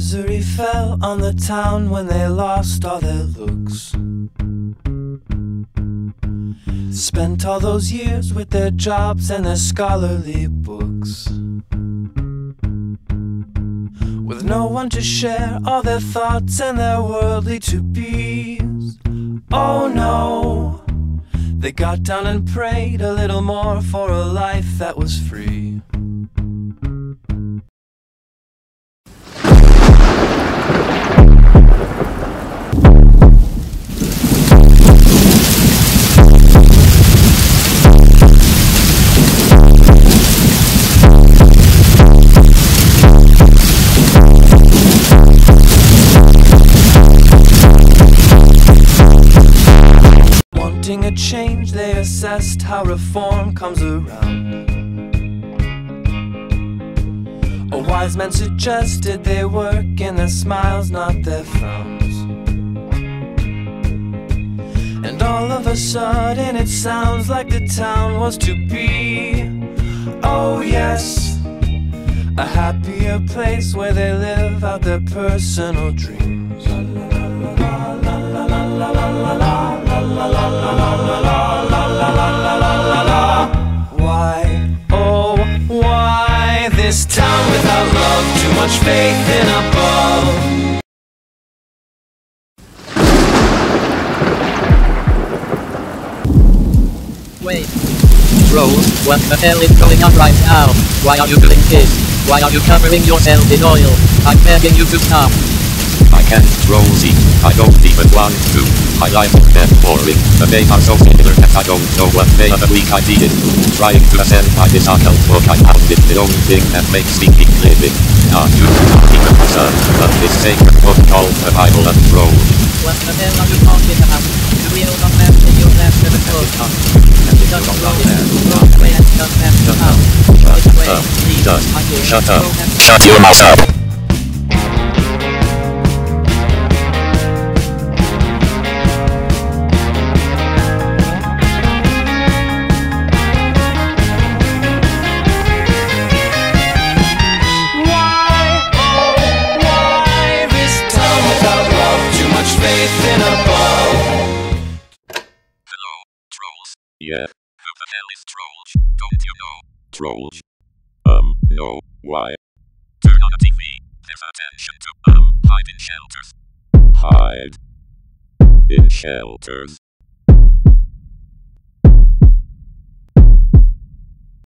Misery fell on the town when they lost all their looks. Spent all those years with their jobs and their scholarly books, with no one to share all their thoughts and their worldly to-be's. Oh no, they got down and prayed a little more for a life that was free. A change, they assessed how reform comes around. A wise man suggested they work in their smiles, not their frowns. And all of a sudden it sounds like the town was to be, oh yes, a happier place where they live out their personal dreams. La la la la la la la la la la. La la la la la la la la la la. Why, oh why, this town without love, too much faith in above. Wait, Rose, what the hell is going on right now? Why are you doing this? Why are you covering yourself in oil? I'm begging you to stop. I can't, Rosie. I don't even want to. My life is that boring. The days are so similar that I don't know what day of the week I did it. Trying to ascend my dishonored book, I found it the only thing that makes me keep living. Not you, not even the sun, but this sacred book called the Bible and Rosie. What the hell are you talking about? The real of man in your last of the book. And it doesn't go there. Shut up. Shut your mouth up. Yeah, who the hell is Trolls? Don't you know? Trolls? No, why? Turn on the TV, there's attention to, hide in shelters. Hide in shelters?